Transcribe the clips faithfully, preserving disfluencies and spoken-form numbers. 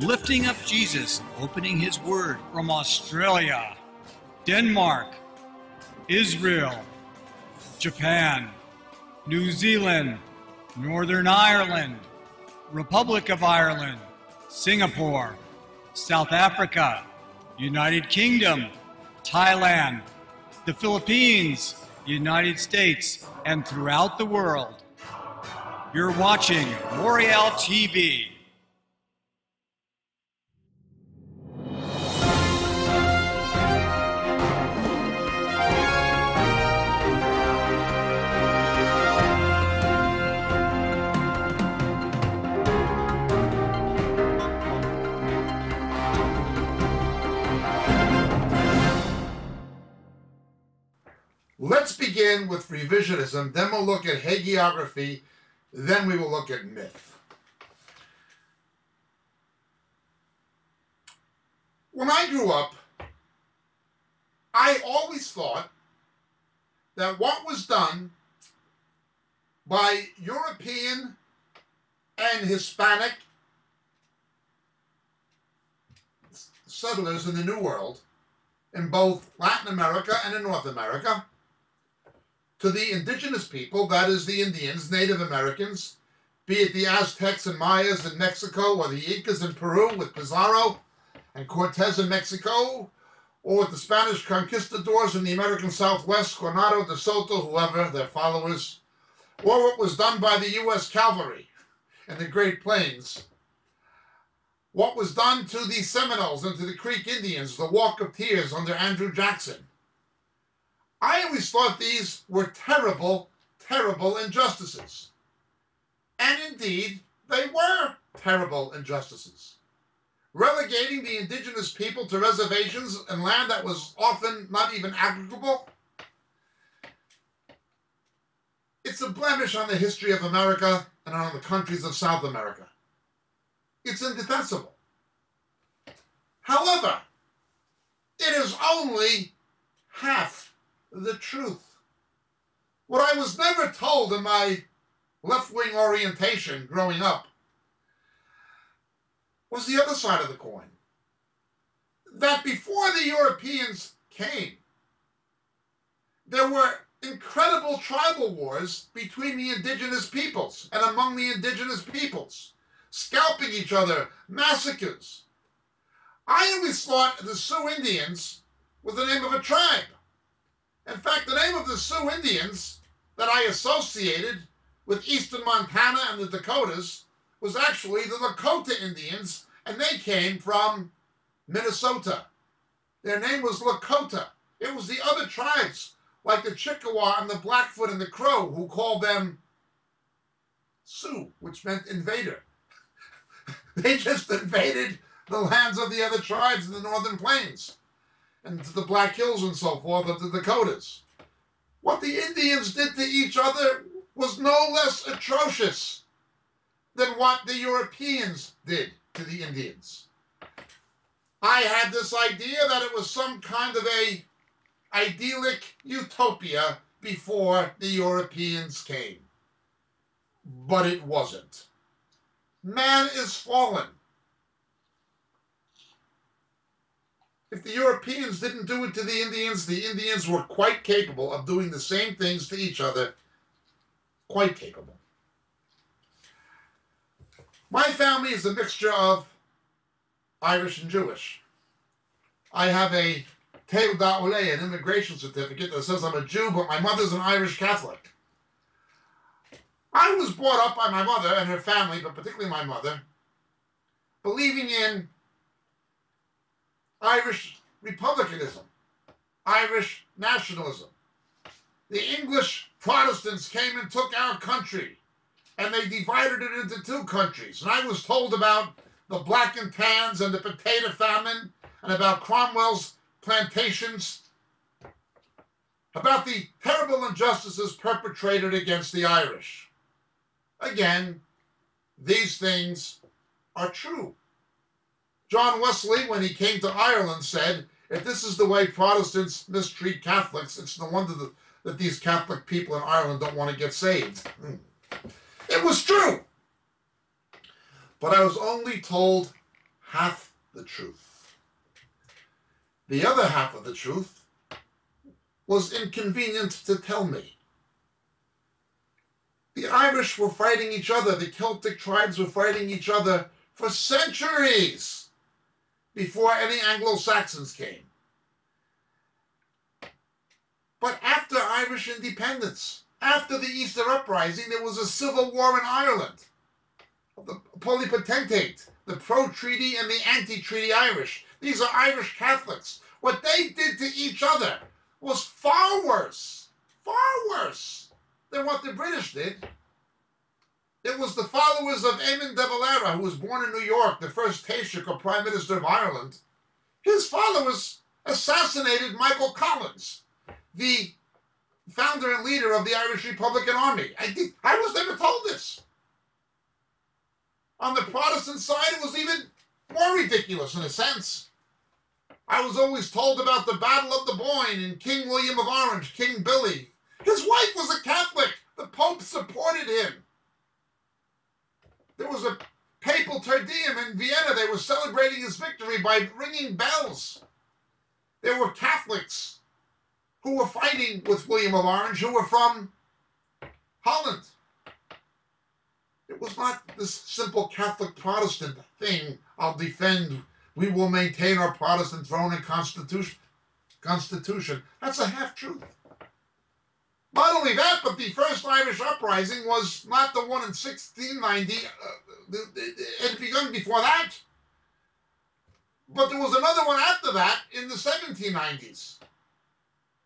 Lifting Up Jesus, Opening His Word, from Australia, Denmark, Israel, Japan, New Zealand, Northern Ireland, Republic of Ireland, Singapore, South Africa, United Kingdom, Thailand, the Philippines, United States, and throughout the world. You're watching Moriel T V. Let's begin with revisionism, then we'll look at hagiography, then we will look at myth. When I grew up, I always thought that what was done by European and Hispanic settlers in the New World, in both Latin America and in North America, to the indigenous people, that is the Indians, Native Americans, be it the Aztecs and Mayas in Mexico, or the Incas in Peru with Pizarro and Cortez in Mexico, or with the Spanish conquistadors in the American Southwest, Coronado, De Soto, whoever, their followers, or what was done by the U S cavalry in the Great Plains, what was done to the Seminoles and to the Creek Indians, the Walk of Tears under Andrew Jackson. I always thought these were terrible, terrible injustices. And indeed, they were terrible injustices. Relegating the indigenous people to reservations and land that was often not even applicable. It's a blemish on the history of America and on the countries of South America. It's indefensible. However, it is only half the truth. What I was never told in my left-wing orientation growing up was the other side of the coin. That before the Europeans came, there were incredible tribal wars between the indigenous peoples and among the indigenous peoples, scalping each other, massacres. I always thought the Sioux Indians was the name of a tribe. In fact, the name of the Sioux Indians that I associated with eastern Montana and the Dakotas was actually the Lakota Indians, and they came from Minnesota. Their name was Lakota. It was the other tribes, like the Chippewa and the Blackfoot and the Crow, who called them Sioux, which meant invader. They just invaded the lands of the other tribes in the northern plains, and to the Black Hills and so forth of the Dakotas. What the Indians did to each other was no less atrocious than what the Europeans did to the Indians. I had this idea that it was some kind of a idyllic utopia before the Europeans came. But it wasn't. Man is fallen. If the Europeans didn't do it to the Indians, the Indians were quite capable of doing the same things to each other. Quite capable. My family is a mixture of Irish and Jewish. I have a Teu D'Oleh, an immigration certificate that says I'm a Jew, but my mother's an Irish Catholic. I was brought up by my mother and her family, but particularly my mother, believing in Irish republicanism, Irish nationalism. The English Protestants came and took our country, and they divided it into two countries. And I was told about the black and tans and the potato famine, and about Cromwell's plantations, about the terrible injustices perpetrated against the Irish. Again, these things are true. John Wesley, when he came to Ireland, said, if this is the way Protestants mistreat Catholics, it's no wonder that, that these Catholic people in Ireland don't want to get saved. It was true. But I was only told hath the truth. The other half of the truth was inconvenient to tell me. The Irish were fighting each other, the Celtic tribes were fighting each other for centuries before any Anglo-Saxons came. But after Irish independence, after the Easter Uprising, there was a civil war in Ireland of the Polypatentate, the pro-treaty and the anti-treaty Irish. These are Irish Catholics. What they did to each other was far worse, far worse than what the British did. It was the followers of Eamon de Valera, who was born in New York, the first Taoiseach or Prime Minister of Ireland. His followers assassinated Michael Collins, the founder and leader of the Irish Republican Army. I, did, I was never told this. On the Protestant side, it was even more ridiculous in a sense. I was always told about the Battle of the Boyne and King William of Orange, King Billy. His wife was a Catholic. The Pope supported him. There was a papal Te Deum in Vienna. They were celebrating his victory by ringing bells. There were Catholics who were fighting with William of Orange, who were from Holland. It was not this simple Catholic Protestant thing, I'll defend, we will maintain our Protestant throne and constitution. Constitution. That's a half-truth. Not only that, but the first Irish uprising was not the one in sixteen ninety, uh, it had begun before that, but there was another one after that in the seventeen nineties.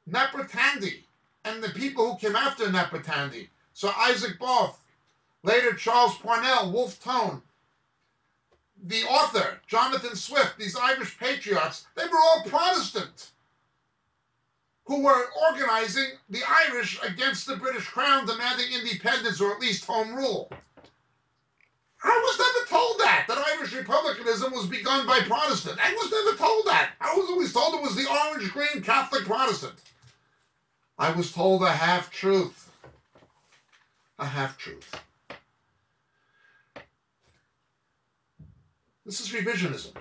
Napatandi, and the people who came after Napatandi, Sir Isaac Barth, later Charles Parnell, Wolf Tone, the author, Jonathan Swift, these Irish patriots, they were all Protestant, who were organizing the Irish against the British Crown, demanding independence or at least home rule. I was never told that, that Irish republicanism was begun by Protestant. I was never told that. I was always told it was the orange-green Catholic Protestant. I was told a half-truth. A half-truth. This is revisionism.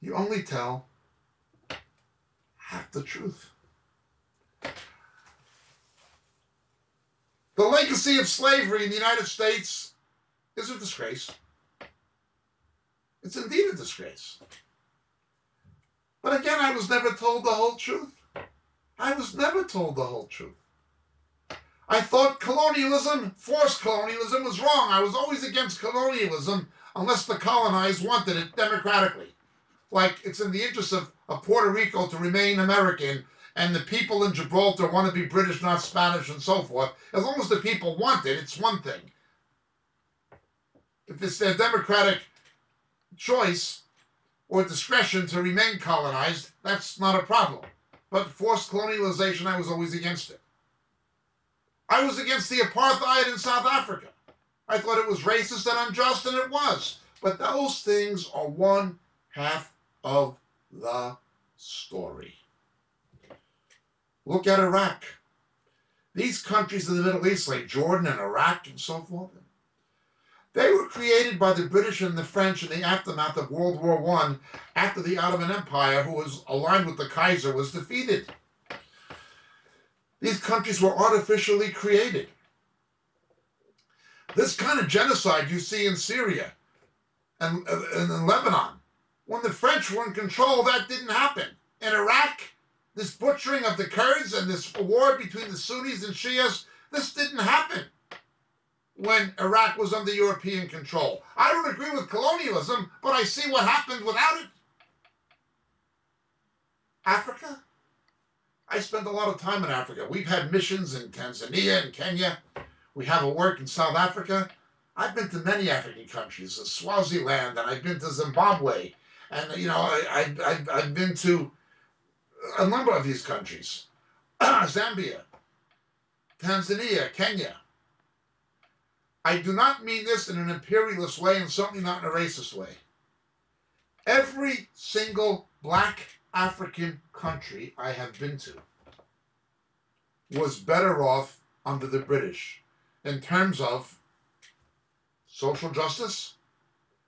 You only tell half the truth. The legacy of slavery in the United States is a disgrace. It's indeed a disgrace. But again, I was never told the whole truth. I was never told the whole truth. I thought colonialism, forced colonialism, was wrong. I was always against colonialism unless the colonized wanted it democratically. Like, it's in the interest of, of Puerto Rico to remain American, and the people in Gibraltar want to be British, not Spanish, and so forth. As long as the people want it, it's one thing. If it's their democratic choice or discretion to remain colonized, that's not a problem. But forced colonialization, I was always against it. I was against the apartheid in South Africa. I thought it was racist and unjust, and it was. But those things are one half of the story. Look at Iraq. These countries in the Middle East, like Jordan and Iraq and so forth, they were created by the British and the French in the aftermath of World War One after the Ottoman Empire, who was aligned with the Kaiser, was defeated. These countries were artificially created. This kind of genocide you see in Syria and, and in Lebanon. When the French were in control, that didn't happen. In Iraq, this butchering of the Kurds and this war between the Sunnis and Shias, this didn't happen when Iraq was under European control. I don't agree with colonialism, but I see what happened without it. Africa? I spent a lot of time in Africa. We've had missions in Tanzania and Kenya. We have a work in South Africa. I've been to many African countries, Swaziland, and I've been to Zimbabwe. And, you know, I, I, I've been to a number of these countries. Zambia, Tanzania, Kenya. I do not mean this in an imperialist way and certainly not in a racist way. Every single black African country I have been to was better off under the British in terms of social justice,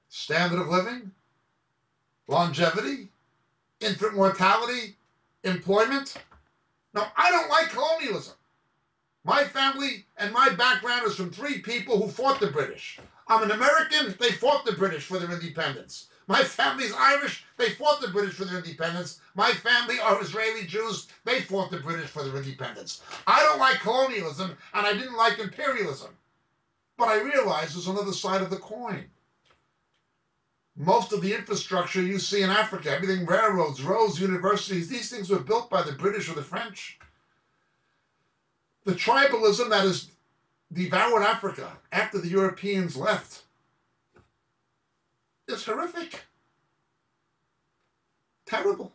standard of living, longevity, infant mortality, employment. Now, I don't like colonialism. My family and my background is from three people who fought the British. I'm an American. They fought the British for their independence. My family's Irish. They fought the British for their independence. My family are Israeli Jews. They fought the British for their independence. I don't like colonialism, and I didn't like imperialism. But I realize there's another side of the coin. Most of the infrastructure you see in Africa, everything, railroads, roads, universities, these things were built by the British or the French. The tribalism that has devoured Africa after the Europeans left is horrific. Terrible.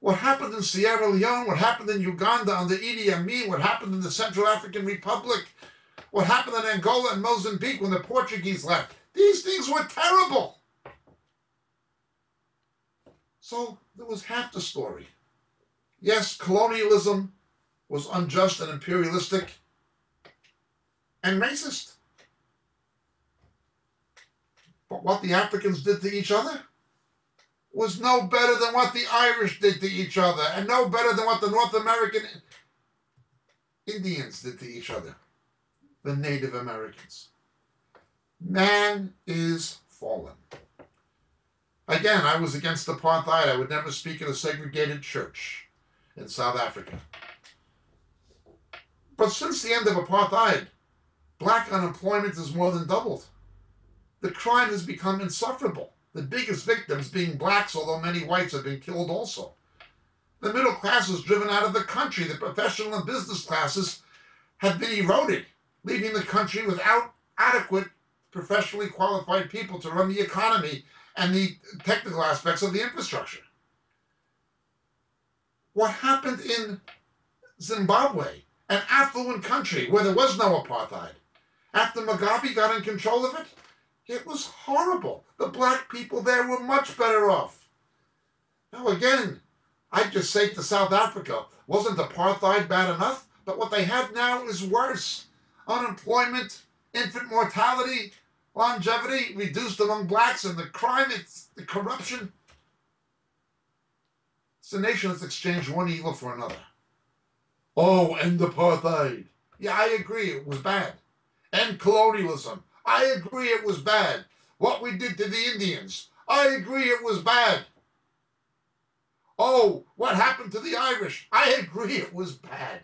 What happened in Sierra Leone, what happened in Uganda under Idi Amin, what happened in the Central African Republic, what happened in Angola and Mozambique when the Portuguese left. These things were terrible. So there was half the story. Yes, colonialism was unjust and imperialistic and racist. But what the Africans did to each other was no better than what the Irish did to each other, and no better than what the North American Indians did to each other, the Native Americans. Man is fallen. Again, I was against apartheid. I would never speak in a segregated church in South Africa. But since the end of apartheid, black unemployment has more than doubled. The crime has become insufferable, the biggest victims being blacks, although many whites have been killed also. The middle class is driven out of the country. The professional and business classes have been eroded, leaving the country without adequate professionally qualified people to run the economy and the technical aspects of the infrastructure. What happened in Zimbabwe? An affluent country where there was no apartheid. After Mugabe got in control of it, it was horrible. The black people there were much better off. Now again, I just say to South Africa, wasn't apartheid bad enough? But what they have now is worse. Unemployment, infant mortality, longevity reduced among blacks, and the crime, it's the corruption. It's a nation that's exchanged one evil for another. Oh, end apartheid. Yeah, I agree, it was bad. End colonialism. I agree, it was bad. What we did to the Indians. I agree, it was bad. Oh, what happened to the Irish. I agree, it was bad.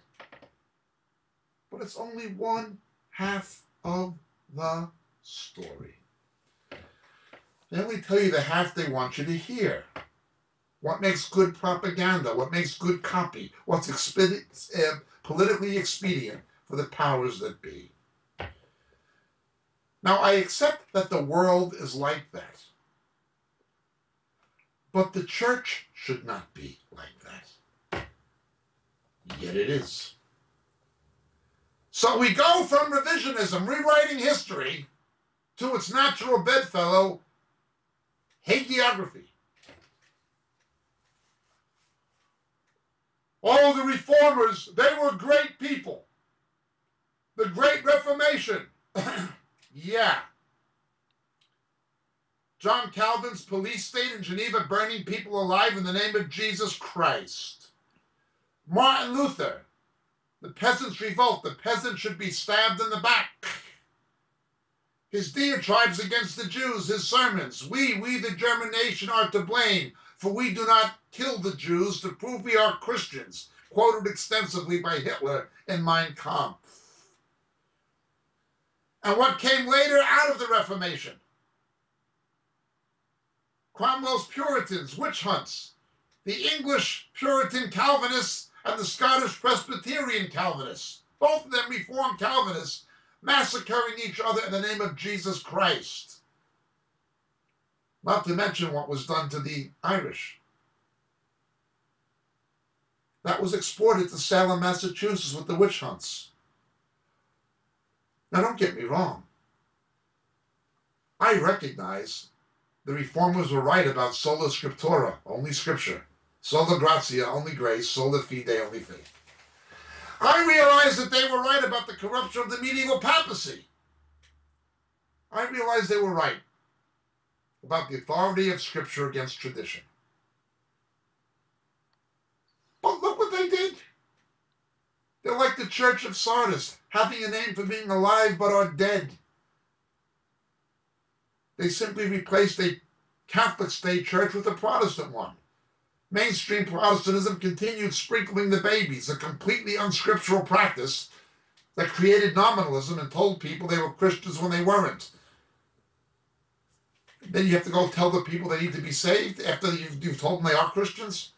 But it's only one half of the story. They only tell you the half they want you to hear. What makes good propaganda? What makes good copy? What's expedient, uh, politically expedient for the powers that be? Now, I accept that the world is like that. But the church should not be like that. Yet it is. So we go from revisionism, rewriting history, to its natural bedfellow, hagiography. All the reformers, they were great people. The Great Reformation. Yeah. John Calvin's police state in Geneva burning people alive in the name of Jesus Christ. Martin Luther, the peasants' revolt. The peasant should be stabbed in the back. His diatribes against the Jews, his sermons. We, we the German nation are to blame, for we do not kill the Jews to prove we are Christians, quoted extensively by Hitler in Mein Kampf. And what came later out of the Reformation? Cromwell's Puritans, witch hunts, the English Puritan Calvinists and the Scottish Presbyterian Calvinists, both of them Reformed Calvinists, massacring each other in the name of Jesus Christ. Not to mention what was done to the Irish. That was exported to Salem, Massachusetts with the witch hunts. Now don't get me wrong. I recognize the reformers were right about sola scriptura, only scripture. Sola gratia, only grace. Sola fide, only faith. I realize that they were right about the corruption of the medieval papacy. I realize they were right. about the authority of Scripture against tradition. But look what they did. They're like the Church of Sardis, having a name for being alive but are dead. They simply replaced a Catholic state church with a Protestant one. Mainstream Protestantism continued sprinkling the babies, a completely unscriptural practice that created nominalism and told people they were Christians when they weren't. Then you have to go tell the people they need to be saved after you've, you've told them they are Christians?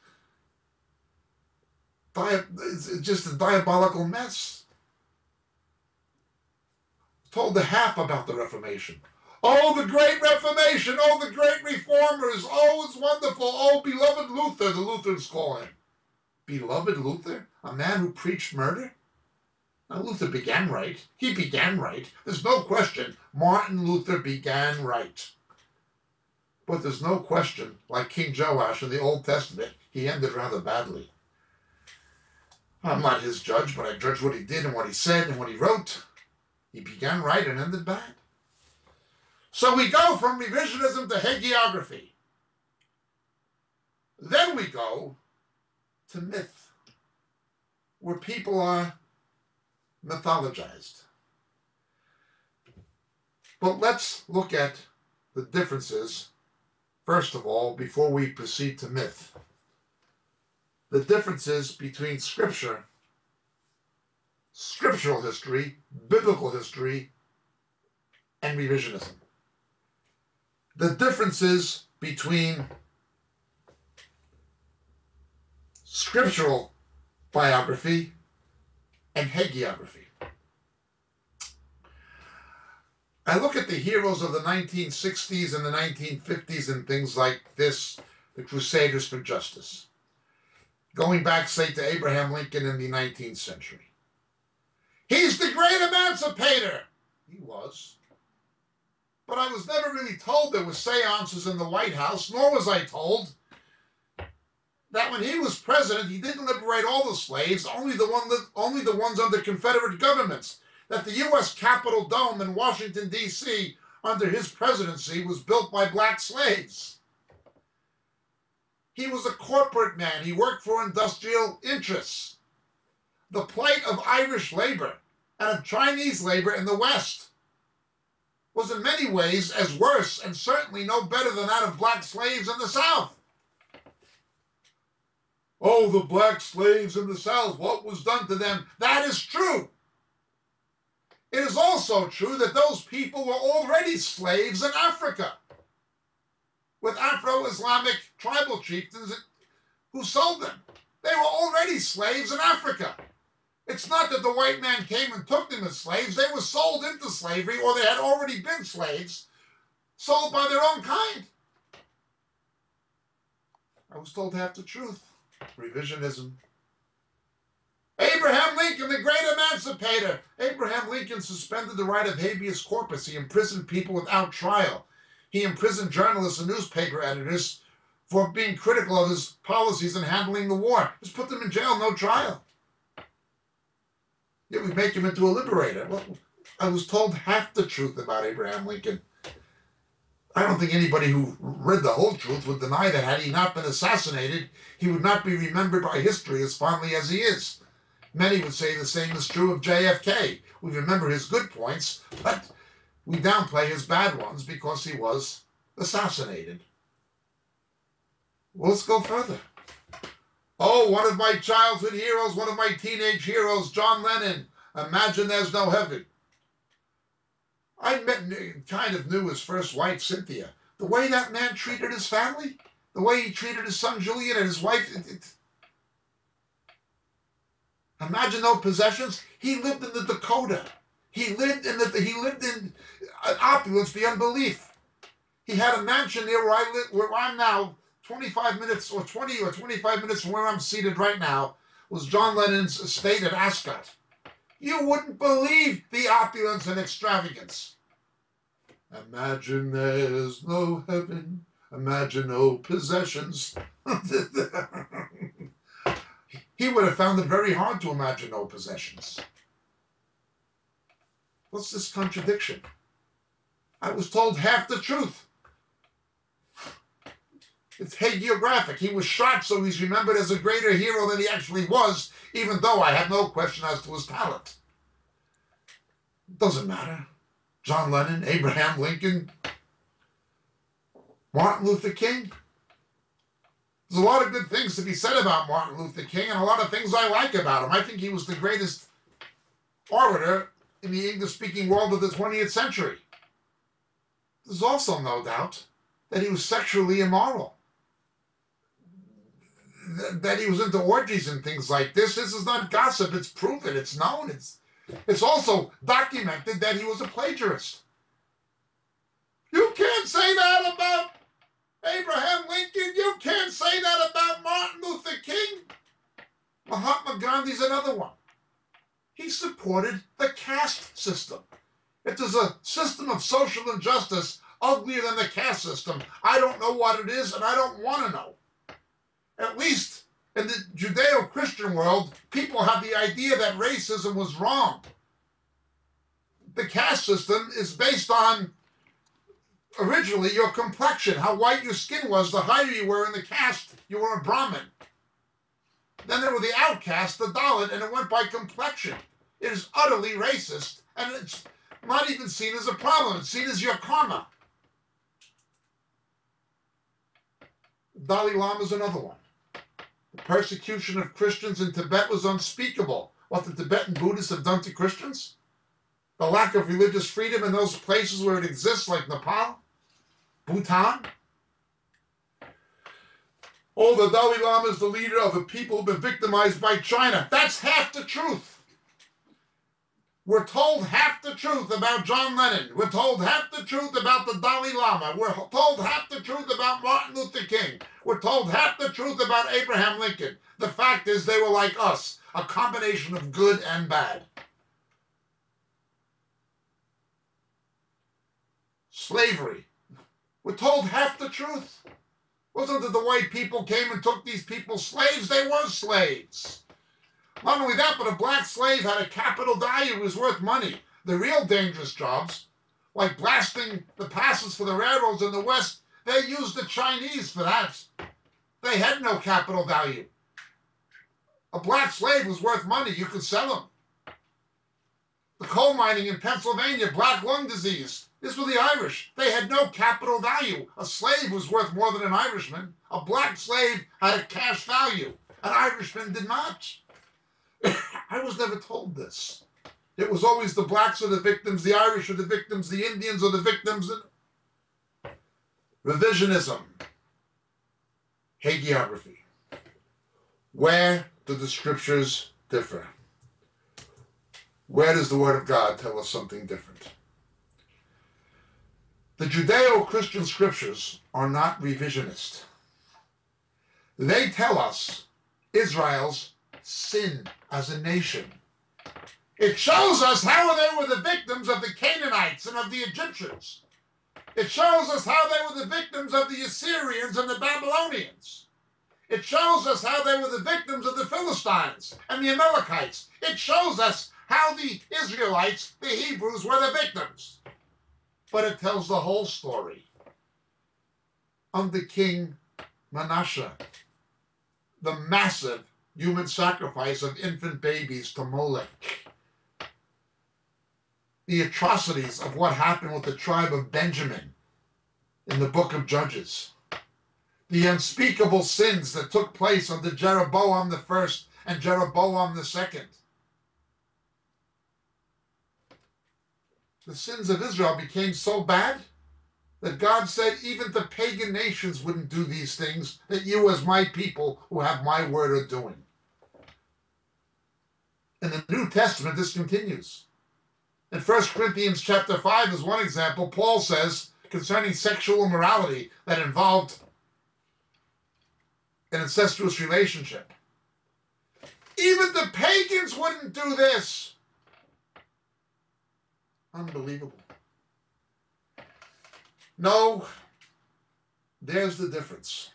It's just a diabolical mess. Told the half about the Reformation. Oh, the great Reformation! Oh, the great reformers! Oh, it's wonderful! Oh, beloved Luther, the Lutherans call him. Beloved Luther? A man who preached murder? Now, Luther began right. He began right. There's no question Martin Luther began right. But there's no question, like King Joash in the Old Testament, he ended rather badly. I'm not his judge, but I judge what he did and what he said and what he wrote. He began right and ended bad. So we go from revisionism to hagiography. Then we go to myth, where people are mythologized. But let's look at the differences, first of all, before we proceed to myth. The differences between Scripture, scriptural history, biblical history, and revisionism. The differences between scriptural biography and hagiography. I look at the heroes of the nineteen sixties and the nineteen fifties and things like this, the Crusaders for Justice, going back, say, to Abraham Lincoln in the nineteenth century. He's the great emancipator. He was. But I was never really told there were seances in the White House, nor was I told that when he was president, he didn't liberate all the slaves, only the, one that, only the ones under Confederate governments, that the U S Capitol Dome in Washington, D C, under his presidency, was built by black slaves. He was a corporate man. He worked for industrial interests. The plight of Irish labor and of Chinese labor in the West was in many ways as worse and certainly no better than that of black slaves in the South. Oh, the black slaves in the South, what was done to them? That is true. It is also true that those people were already slaves in Africa, with Afro-Islamic tribal chieftains who sold them. They were already slaves in Africa. It's not that the white man came and took them as slaves. They were sold into slavery, or they had already been slaves, sold by their own kind. I was told half the truth. Revisionism. Abraham Lincoln, the great emancipator. Abraham Lincoln suspended the right of habeas corpus. He imprisoned people without trial. He imprisoned journalists and newspaper editors for being critical of his policies and handling the war. Just put them in jail, no trial. Yet we make him into a liberator. Well, I was told half the truth about Abraham Lincoln. I don't think anybody who read the whole truth would deny that had he not been assassinated, he would not be remembered by history as fondly as he is. Many would say the same is true of J F K. We remember his good points, but we downplay his bad ones because he was assassinated. Well, let's go further. Oh, one of my childhood heroes, one of my teenage heroes, John Lennon. Imagine there's no heaven. I met, kind of knew his first wife, Cynthia. The way that man treated his family, the way he treated his son, Julian, and his wife. It, it, Imagine no possessions. He lived in the Dakota. He lived in the he lived in opulence beyond belief. He had a mansion near where I live, where I'm now, twenty-five minutes or twenty or twenty-five minutes from where I'm seated right now, was John Lennon's estate at Ascot. You wouldn't believe the opulence and extravagance. Imagine there's no heaven. Imagine no possessions. He would have found it very hard to imagine no possessions. What's this contradiction? I was told half the truth. It's hagiographic. He was shot, so he's remembered as a greater hero than he actually was, even though I have no question as to his talent. It doesn't matter. John Lennon, Abraham Lincoln, Martin Luther King. There's a lot of good things to be said about Martin Luther King and a lot of things I like about him. I think he was the greatest orator in the English-speaking world of the twentieth century. There's also no doubt that he was sexually immoral, that he was into orgies and things like this. This is not gossip. It's proven. It's known. It's, it's also documented that he was a plagiarist. You can't say that about Abraham Lincoln. You can't say that about Martin Luther King. Mahatma Gandhi's another one. He supported the caste system. If there's a system of social injustice uglier than the caste system, I don't know what it is, and I don't want to know. At least in the Judeo-Christian world, people have the idea that racism was wrong. The caste system is based on, originally, your complexion, how white your skin was. The higher you were in the caste, you were a Brahmin. Then there were the outcasts, the Dalit, and it went by complexion. It is utterly racist, and it's not even seen as a problem. It's seen as your karma. Dalai Lama is another one. The persecution of Christians in Tibet was unspeakable. What the Tibetan Buddhists have done to Christians? The lack of religious freedom in those places where it exists, like Nepal, Bhutan. Oh, the Dalai Lama is the leader of a people who've been victimized by China. That's half the truth. We're told half the truth about John Lennon. We're told half the truth about the Dalai Lama. We're told half the truth about Martin Luther King. We're told half the truth about Abraham Lincoln. The fact is they were like us, a combination of good and bad. Slavery. We're told half the truth. Wasn't it the white people came and took these people slaves? They were slaves. Not only that, but a black slave had a capital value. It was worth money. The real dangerous jobs, like blasting the passes for the railroads in the West, they used the Chinese for that. They had no capital value. A black slave was worth money. You could sell him. The coal mining in Pennsylvania, black lung disease. This were the Irish. They had no capital value. A slave was worth more than an Irishman. A black slave had a cash value. An Irishman did not. I was never told this. It was always the blacks were the victims, the Irish were the victims, the Indians were the victims. Revisionism. Hagiography. Where do the scriptures differ? Where does the Word of God tell us something different? The Judeo-Christian scriptures are not revisionist. They tell us Israel's sin as a nation. It shows us how they were the victims of the Canaanites and of the Egyptians. It shows us how they were the victims of the Assyrians and the Babylonians. It shows us how they were the victims of the Philistines and the Amalekites. It shows us how the Israelites, the Hebrews, were the victims. But it tells the whole story. Under King Manasseh, the massive human sacrifice of infant babies to Molech, the atrocities of what happened with the tribe of Benjamin in the book of Judges, the unspeakable sins that took place under Jeroboam the first and Jeroboam the second. The sins of Israel became so bad that God said even the pagan nations wouldn't do these things that you as my people who have my word are doing. In the New Testament, this continues. In First Corinthians chapter five is one example. Paul says concerning sexual immorality that involved an incestuous relationship. Even the pagans wouldn't do this. Unbelievable. No, there's the difference.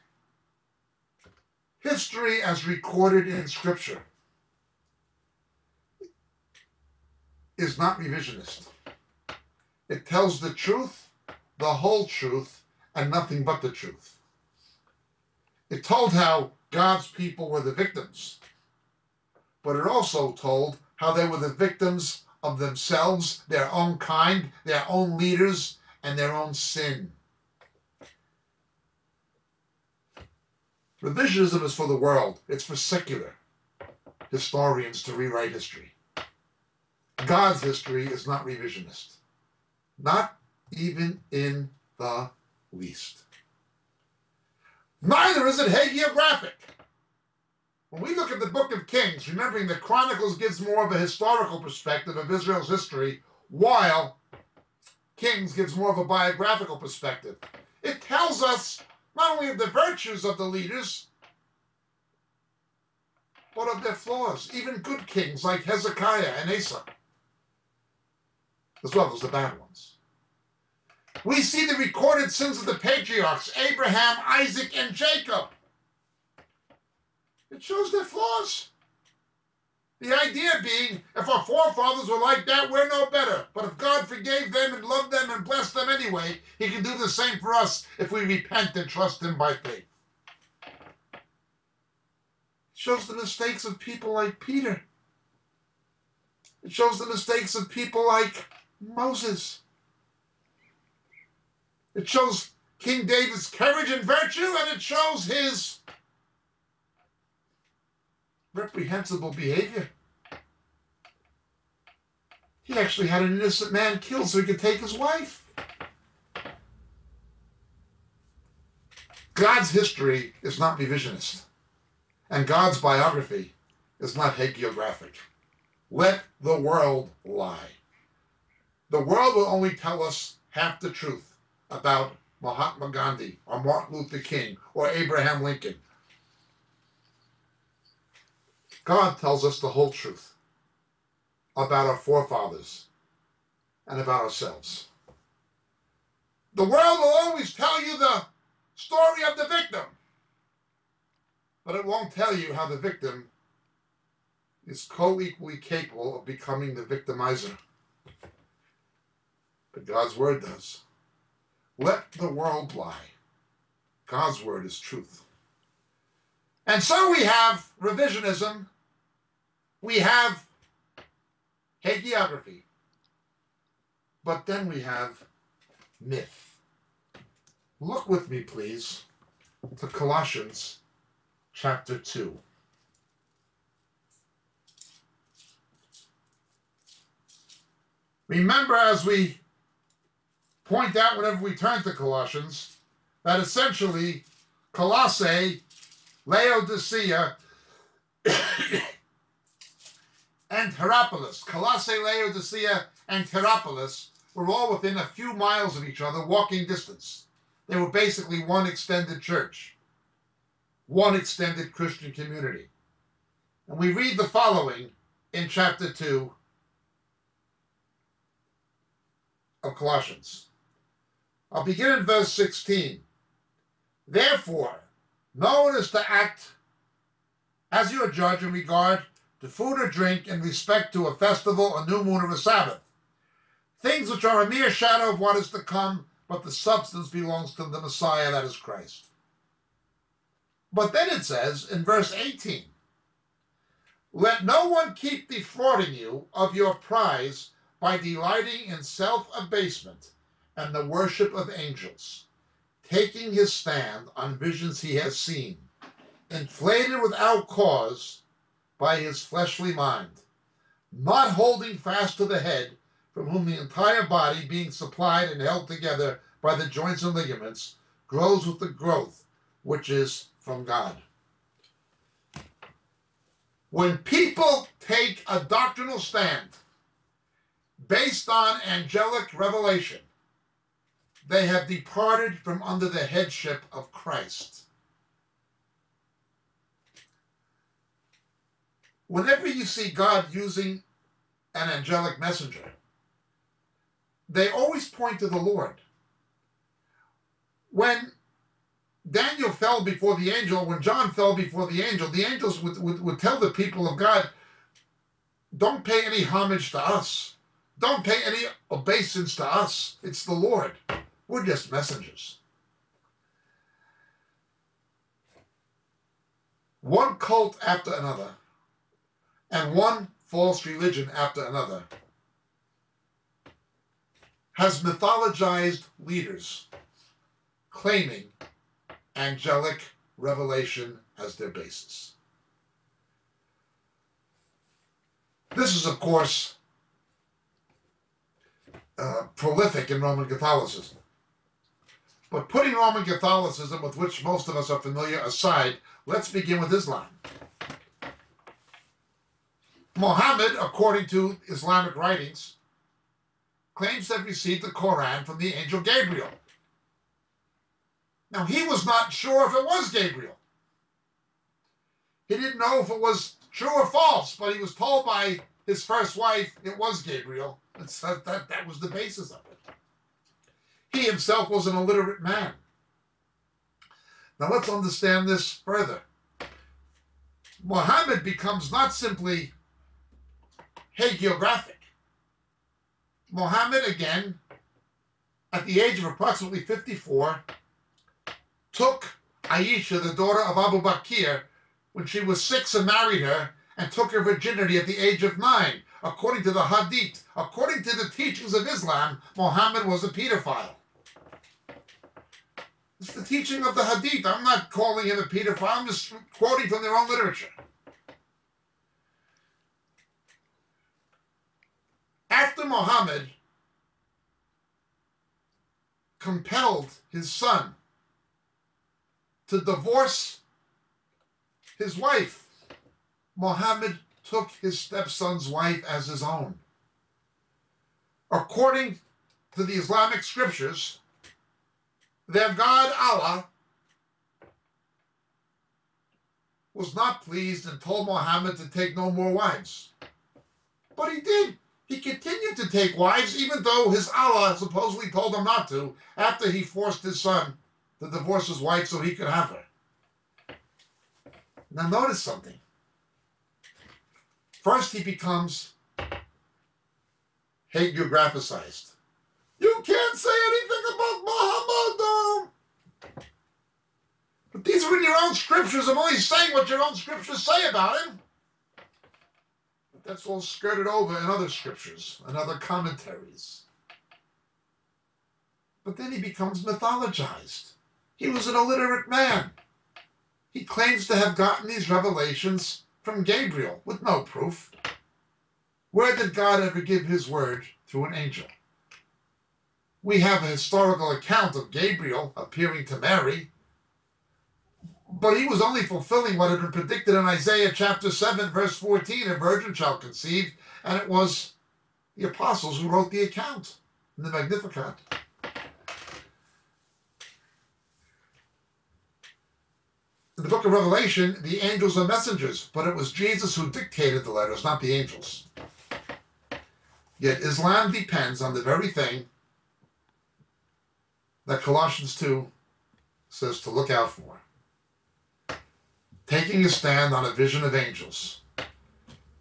History as recorded in Scripture is not revisionist. It tells the truth, the whole truth, and nothing but the truth. It told how God's people were the victims, but it also told how they were the victims of themselves, their own kind, their own leaders, and their own sin. Revisionism is for the world. It's for secular historians to rewrite history. God's history is not revisionist. Not even in the least. Neither is it hagiographic. When we look at the Book of Kings, remembering the Chronicles gives more of a historical perspective of Israel's history, while Kings gives more of a biographical perspective. It tells us not only of the virtues of the leaders, but of their flaws, even good kings like Hezekiah and Asa, as well as the bad ones. We see the recorded sins of the patriarchs, Abraham, Isaac, and Jacob. It shows their flaws. The idea being, if our forefathers were like that, we're no better. But if God forgave them and loved them and blessed them anyway, he can do the same for us if we repent and trust him by faith. It shows the mistakes of people like Peter. It shows the mistakes of people like Moses. It shows King David's courage and virtue, and it shows his reprehensible behavior. He actually had an innocent man killed so he could take his wife. God's history is not revisionist, and God's biography is not hagiographic. Let the world lie. The world will only tell us half the truth about Mahatma Gandhi, or Martin Luther King, or Abraham Lincoln. God tells us the whole truth about our forefathers and about ourselves. The world will always tell you the story of the victim, but it won't tell you how the victim is co-equally capable of becoming the victimizer. But God's word does. Let the world lie. God's word is truth. And so we have revisionism, we have hagiography, but then we have myth. Look with me, please, to Colossians chapter two. Remember, as we point out whenever we turn to Colossians, that essentially Colosse, Laodicea, and Hierapolis, Colosse, Laodicea, and Hierapolis were all within a few miles of each other, walking distance. They were basically one extended church, one extended Christian community. And we read the following in chapter two of Colossians. I'll begin in verse sixteen. Therefore, no one is to act as you are judged in regard to food or drink, in respect to a festival, a new moon, or a Sabbath, things which are a mere shadow of what is to come, but the substance belongs to the Messiah, that is Christ. But then it says in verse eighteen, let no one keep defrauding you of your prize by delighting in self-abasement and the worship of angels, taking his stand on visions he has seen, inflated without cause by his fleshly mind, not holding fast to the head, from whom the entire body, being supplied and held together by the joints and ligaments, grows with the growth which is from God. When people take a doctrinal stand based on angelic revelation, they have departed from under the headship of Christ. Whenever you see God using an angelic messenger, they always point to the Lord. When Daniel fell before the angel, when John fell before the angel, the angels would, would, would tell the people of God, don't pay any homage to us. Don't pay any obeisance to us. It's the Lord. We're just messengers. one cult after another and one false religion after another has mythologized leaders claiming angelic revelation as their basis. This is, of course, uh, prolific in Roman Catholicism. But putting Roman Catholicism, with which most of us are familiar, aside, let's begin with Islam. Muhammad, according to Islamic writings, claims to have received the Koran from the angel Gabriel. Now, he was not sure if it was Gabriel. He didn't know if it was true or false, but he was told by his first wife it was Gabriel, and so that, that was the basis of it. He himself was an illiterate man. Now let's understand this further. Muhammad becomes not simply hagiographic. Muhammad, again, at the age of approximately fifty-four, took Aisha, the daughter of Abu Bakr, when she was six and married her, and took her virginity at the age of nine. According to the Hadith, according to the teachings of Islam, Muhammad was a pedophile. It's the teaching of the Hadith. I'm not calling him a pedophile. I'm just quoting from their own literature. After Muhammad compelled his son to divorce his wife, Muhammad took his stepson's wife as his own. According to the Islamic scriptures, their God, Allah, was not pleased and told Muhammad to take no more wives. But he did. He continued to take wives, even though his Allah supposedly told him not to, after he forced his son to divorce his wife so he could have her. Now notice something. First, he becomes hagiographicized. You can't say anything about Muhammad. Um, but these are in your own scriptures. I'm only saying what your own scriptures say about him. But that's all skirted over in other scriptures and other commentaries. But then he becomes mythologized. He was an illiterate man. He claims to have gotten these revelations from Gabriel, with no proof. Where did God ever give his word through an angel? We have a historical account of Gabriel appearing to Mary, but he was only fulfilling what had been predicted in Isaiah chapter seven, verse fourteen, a virgin shall conceive, and it was the apostles who wrote the account in the Magnificat. In the book of Revelation, the angels are messengers, but it was Jesus who dictated the letters, not the angels. Yet Islam depends on the very thing that Colossians two says to look out for. Taking a stand on a vision of angels,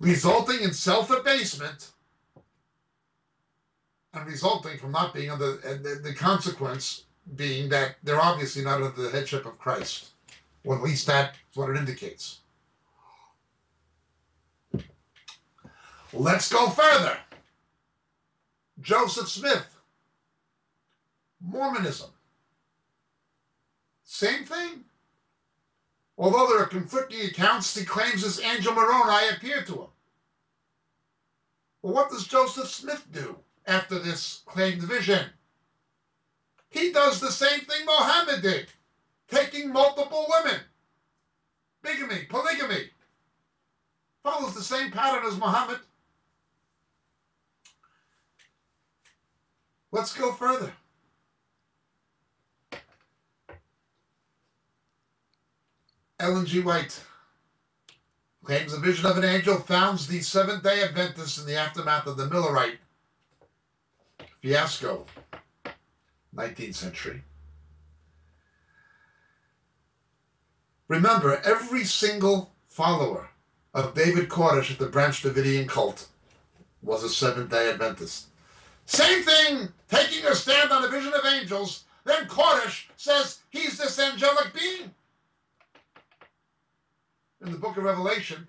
resulting in self-abasement, and resulting from not being under, the, the consequence being that they're obviously not under the headship of Christ. Well, at least that's what it indicates. Let's go further. Joseph Smith, Mormonism. Same thing. Although there are conflicting accounts, he claims this angel Moroni appeared to him. Well, what does Joseph Smith do after this claimed vision? He does the same thing Muhammad did. Taking multiple women, bigamy, polygamy, follows the same pattern as Muhammad. Let's go further. Ellen G. White claims the vision of an angel, founds the Seventh-day Adventists in the aftermath of the Millerite fiasco, nineteenth century. Remember, every single follower of David Koresh at the Branch Davidian cult was a Seventh-day Adventist. Same thing, taking a stand on a vision of angels, then Koresh says he's this angelic being. in the book of Revelation,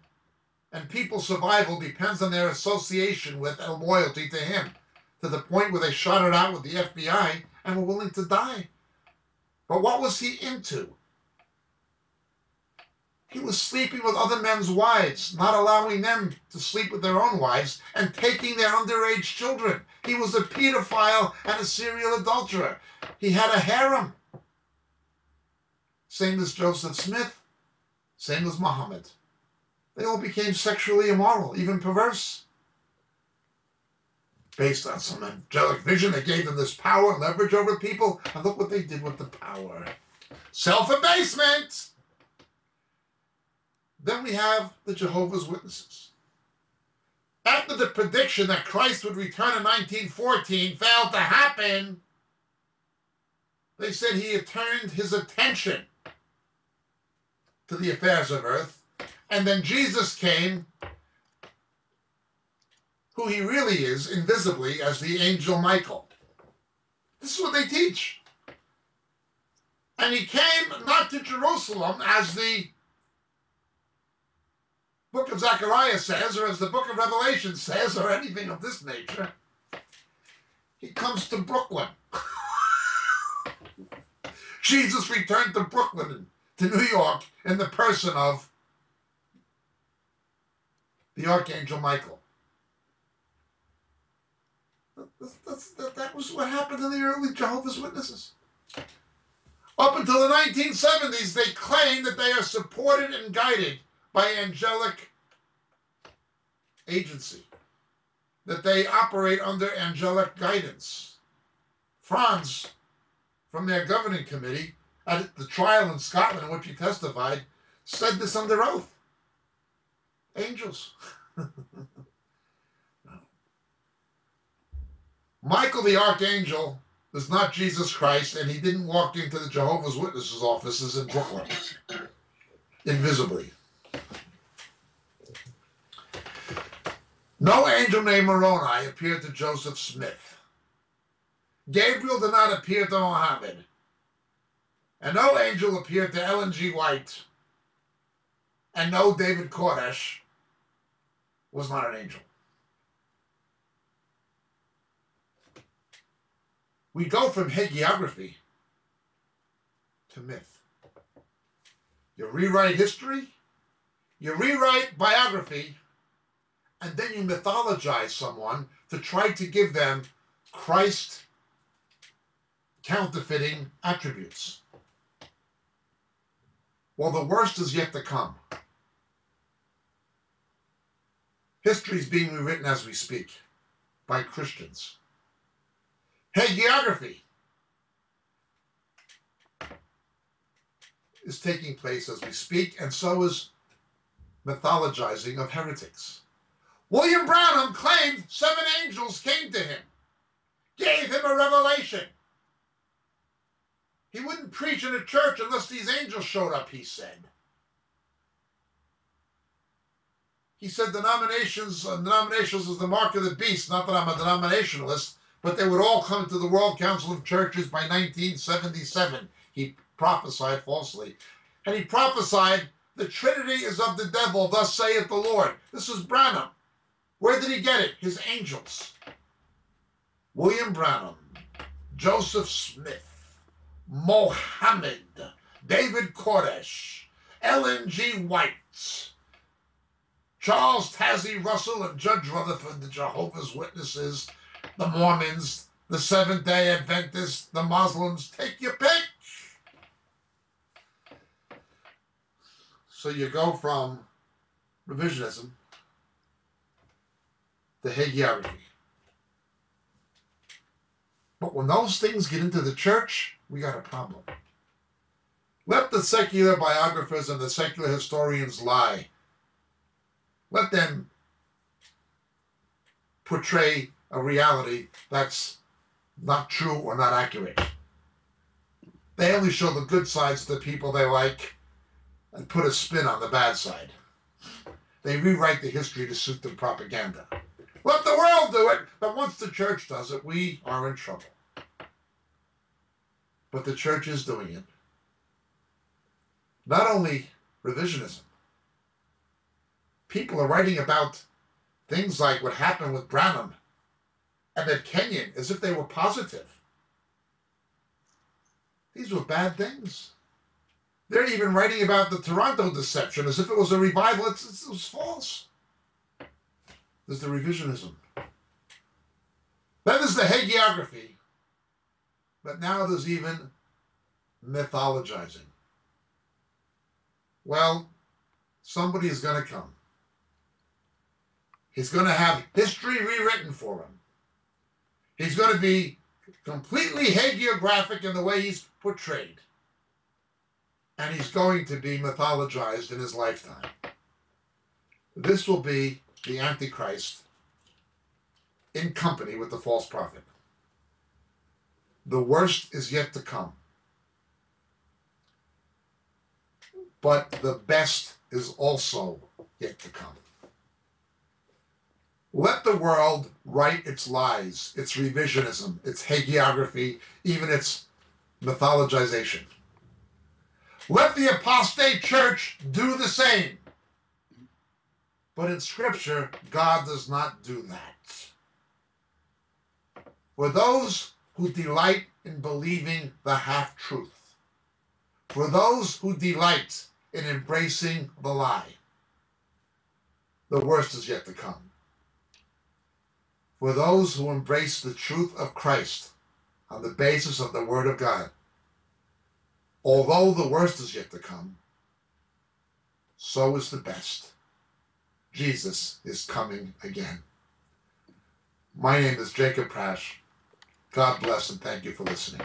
and people's survival depends on their association with and loyalty to him, to the point where they shot it out with the F B I and were willing to die. But what was he into? He was sleeping with other men's wives, not allowing them to sleep with their own wives, and taking their underage children. He was a pedophile and a serial adulterer. He had a harem. Same as Joseph Smith, same as Muhammad. They all became sexually immoral, even perverse, based on some angelic vision that gave them this power and leverage over people. And look what they did with the power. Self-abasement! Then we have the Jehovah's Witnesses. After the prediction that Christ would return in nineteen fourteen failed to happen, they said he had turned his attention to the affairs of earth. And then Jesus came, who he really is, invisibly, as the angel Michael. This is what they teach. And he came not to Jerusalem, as the book of Zechariah says, or as the book of Revelation says, or anything of this nature. He comes to Brooklyn. Jesus returned to Brooklyn, to New York, in the person of the Archangel Michael. That's, that's, that, that was what happened in the early Jehovah's Witnesses. Up until the nineteen seventies, they claim that they are supported and guided by angelic agency, that they operate under angelic guidance. Franz, from their governing committee, at the trial in Scotland in which he testified, said this under oath. Angels. Michael the Archangel was not Jesus Christ, and he didn't walk into the Jehovah's Witnesses offices in Brooklyn invisibly. No angel named Moroni appeared to Joseph Smith. Gabriel did not appear to Muhammad. And no angel appeared to Ellen G. White. And no David Koresh was not an angel. We go from hagiography to myth. You rewrite history, you rewrite biography, and then you mythologize someone to try to give them Christ counterfeiting attributes. Well, the worst is yet to come. History is being rewritten as we speak by Christians. Hagiography is taking place as we speak, and so is mythologizing of heretics. William Branham claimed seven angels came to him, gave him a revelation. He wouldn't preach in a church unless these angels showed up, he said. He said denominations, uh, denominations is the mark of the beast, not that I'm a denominationalist, but they would all come to the World Council of Churches by nineteen seventy-seven. He prophesied falsely. And he prophesied, the Trinity is of the devil, thus saith the Lord. This is Branham. Where did he get it? His angels. William Branham, Joseph Smith, Mohammed, David Koresh, Ellen G. White, Charles Tazzy Russell and Judge Rutherford, the Jehovah's Witnesses, the Mormons, the Seventh-day Adventists, the Muslims, take your pick. So you go from revisionism to hagiography. But when those things get into the church, we got a problem. Let the secular biographers and the secular historians lie. Let them portray a reality that's not true or not accurate. They only show the good sides to the people they like, and put a spin on the bad side. They rewrite the history to suit their propaganda. Let the world do it, but once the church does it, we are in trouble. But the church is doing it. Not only revisionism, people are writing about things like what happened with Branham and that Kenyon as if they were positive. These were bad things. They're even writing about the Toronto deception as if it was a revival. It's, it's, it was false. There's the revisionism. That is the hagiography. But now there's even mythologizing. Well, somebody is going to come. He's going to have history rewritten for him. He's going to be completely hagiographic in the way he's portrayed. And he's going to be mythologized in his lifetime. This will be the Antichrist in company with the false prophet. The worst is yet to come. But the best is also yet to come. Let the world write its lies, its revisionism, its hagiography, even its mythologization. Let the apostate church do the same. But in Scripture, God does not do that. For those who delight in believing the half-truth, for those who delight in embracing the lie, the worst is yet to come. For those who embrace the truth of Christ on the basis of the Word of God, although the worst is yet to come, so is the best. Jesus is coming again. My name is Jacob Prash. God bless and thank you for listening.